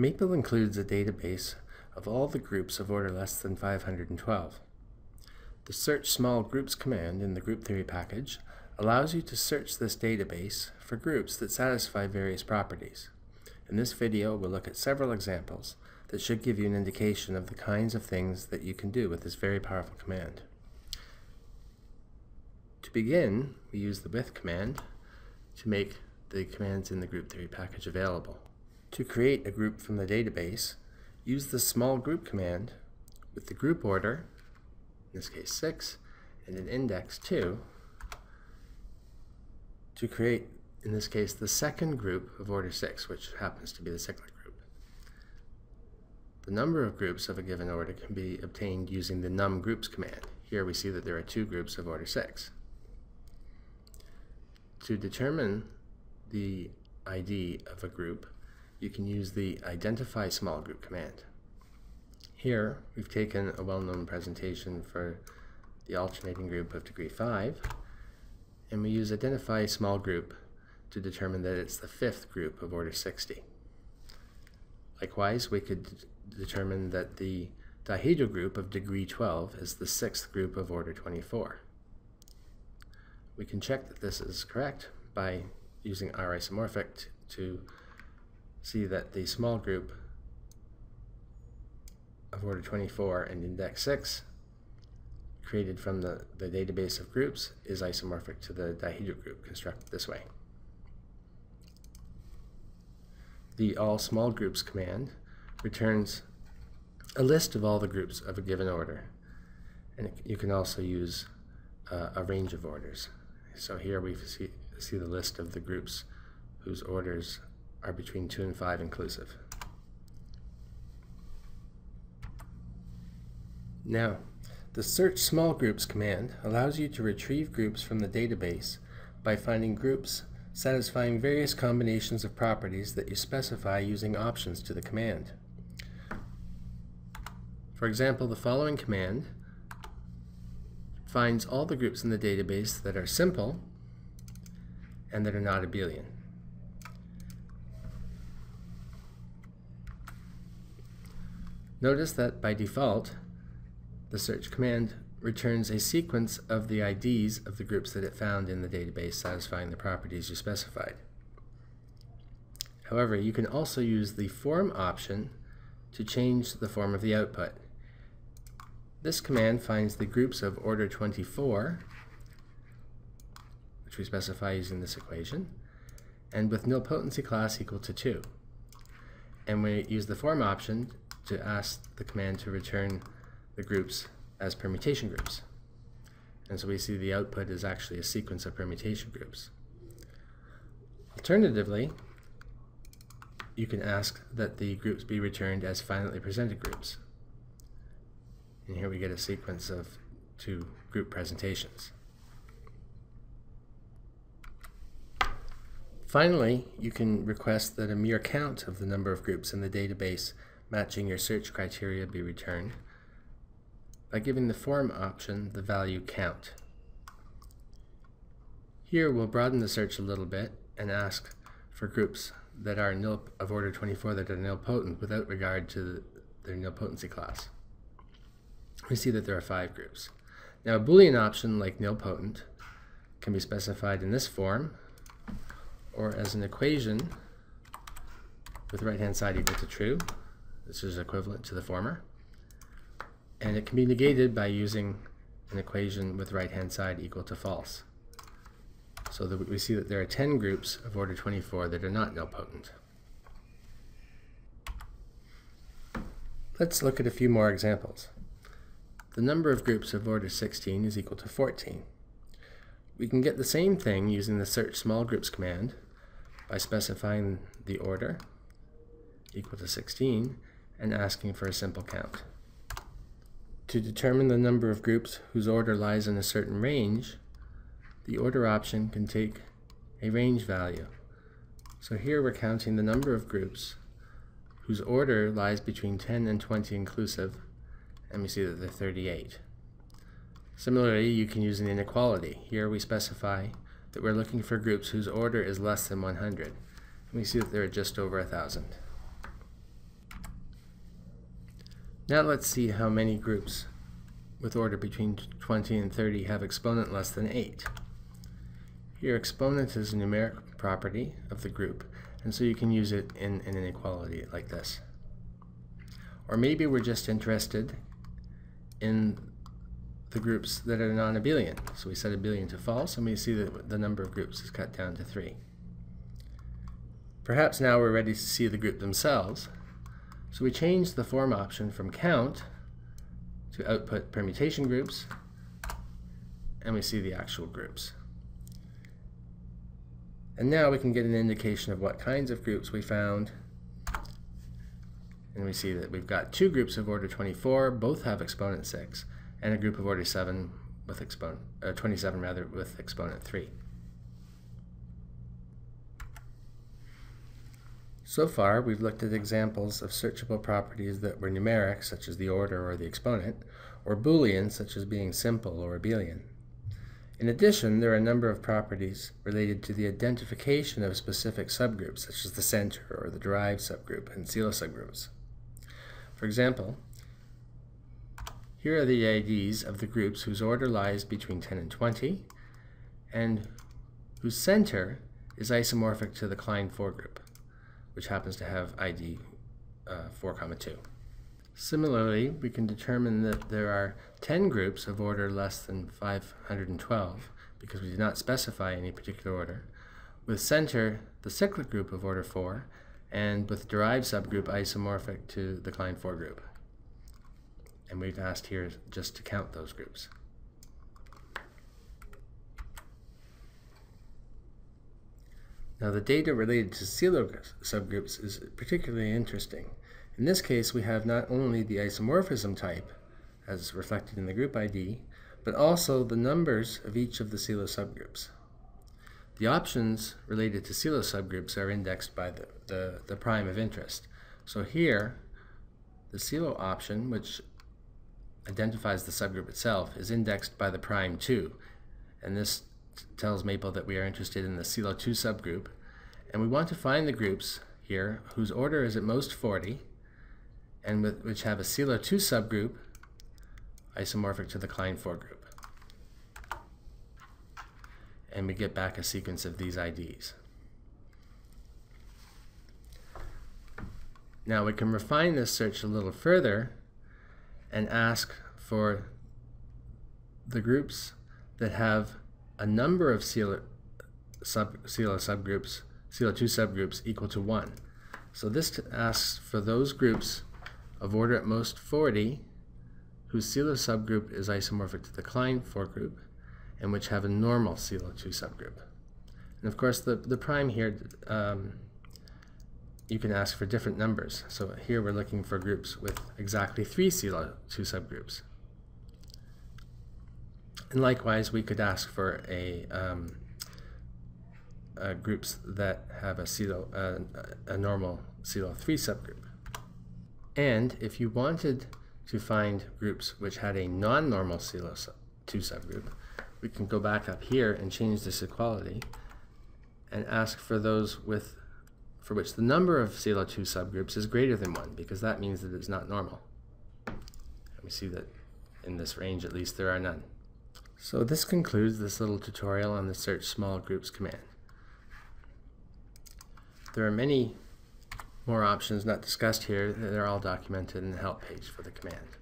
Maple includes a database of all the groups of order less than 512. The Search Small Groups command in the GroupTheory package allows you to search this database for groups that satisfy various properties. In this video, we'll look at several examples that should give you an indication of the kinds of things that you can do with this very powerful command. To begin, we use the with command to make the commands in the GroupTheory package available. To create a group from the database, use the small group command with the group order, in this case 6, and an index 2, to create, in this case, the second group of order 6, which happens to be the cyclic group. The number of groups of a given order can be obtained using the num groups command. Here we see that there are two groups of order 6. To determine the ID of a group, you can use the identify small group command. Here we've taken a well-known presentation for the alternating group of degree 5, and we use identify small group to determine that it's the fifth group of order 60. Likewise, we could determine that the dihedral group of degree 12 is the sixth group of order 24. We can check that this is correct by using R isomorphic to see that the small group of order 24 and index 6 created from the database of groups is isomorphic to the dihedral group constructed this way. The all small groups command returns a list of all the groups of a given order, and you can also use a range of orders. So here we see the list of the groups whose orders are between 2 and 5 inclusive. Now, the search small groups command allows you to retrieve groups from the database by finding groups satisfying various combinations of properties that you specify using options to the command. For example, the following command finds all the groups in the database that are simple and that are not abelian. Notice that by default, the search command returns a sequence of the IDs of the groups that it found in the database satisfying the properties you specified. However, you can also use the form option to change the form of the output. This command finds the groups of order 24, which we specify using this equation, and with nilpotency class equal to 2. And we use the form option to ask the command to return the groups as permutation groups. And so we see the output is actually a sequence of permutation groups. Alternatively, you can ask that the groups be returned as finitely presented groups. And here we get a sequence of 2 group presentations. Finally, you can request that a mere count of the number of groups in the database matching your search criteria be returned by giving the form option the value count. Here we'll broaden the search a little bit and ask for groups that are of order 24 that are nilpotent without regard to their nilpotency class. We see that there are 5 groups. Now a Boolean option like nilpotent can be specified in this form or as an equation with the right hand side equal to true. This is equivalent to the former, and it can be negated by using an equation with right-hand side equal to false, so that we see that there are 10 groups of order 24 that are not nilpotent. Let's look at a few more examples. The number of groups of order 16 is equal to 14. We can get the same thing using the search small groups command by specifying the order equal to 16 and asking for a simple count. To determine the number of groups whose order lies in a certain range, the order option can take a range value. So here we're counting the number of groups whose order lies between 10 and 20 inclusive, and we see that they're 38. Similarly, you can use an inequality. Here we specify that we're looking for groups whose order is less than 100, and we see that there are just over 1,000. Now let's see how many groups with order between 20 and 30 have exponent less than 8. Your exponent is a numeric property of the group, and so you can use it in an inequality like this. Or maybe we're just interested in the groups that are non-abelian. So we set abelian to false, and we see that the number of groups is cut down to 3. Perhaps now we're ready to see the group themselves. So we change the form option from count to output permutation groups, and we see the actual groups. And now we can get an indication of what kinds of groups we found. And we see that we've got two groups of order 24, both have exponent 6, and a group of order 27 with exponent 3. So far, we've looked at examples of searchable properties that were numeric, such as the order or the exponent, or Boolean, such as being simple or abelian. In addition, there are a number of properties related to the identification of specific subgroups, such as the center or the derived subgroup and pseudo subgroups. For example, here are the IDs of the groups whose order lies between 10 and 20, and whose center is isomorphic to the Klein 4 group, which happens to have ID 4,2. Similarly, we can determine that there are 10 groups of order less than 512, because we did not specify any particular order, with center the cyclic group of order 4, and with derived subgroup isomorphic to the Klein 4 group. And we've asked here just to count those groups. Now the data related to pseudo subgroups is particularly interesting. In this case, we have not only the isomorphism type, as reflected in the group ID, but also the numbers of each of the pseudo subgroups. The options related to pseudo subgroups are indexed by the prime of interest. So here, the pseudo option, which identifies the subgroup itself, is indexed by the prime 2, and this tells Maple that we are interested in the pseudo 2 subgroup, and we want to find the groups here whose order is at most 40, and which have a pseudo 2 subgroup isomorphic to the Klein 4 group. And we get back a sequence of these IDs. Now we can refine this search a little further and ask for the groups that have a number of pseudo 2 subgroups equal to 1. So this asks for those groups of order at most 40 whose pseudo subgroup is isomorphic to the Klein 4 group and which have a normal pseudo 2 subgroup. And of course the prime here, you can ask for different numbers. So here we're looking for groups with exactly 3 pseudo 2 subgroups. And likewise, we could ask for groups that have a normal pseudo 3 subgroup. And if you wanted to find groups which had a non-normal pseudo 2 subgroup, we can go back up here and change this equality and ask for those for which the number of pseudo 2 subgroups is greater than 1, because that means that it's not normal. And we see that in this range, at least, there are none. So this concludes this little tutorial on the Search Small Groups command. There are many more options not discussed here. They're all documented in the help page for the command.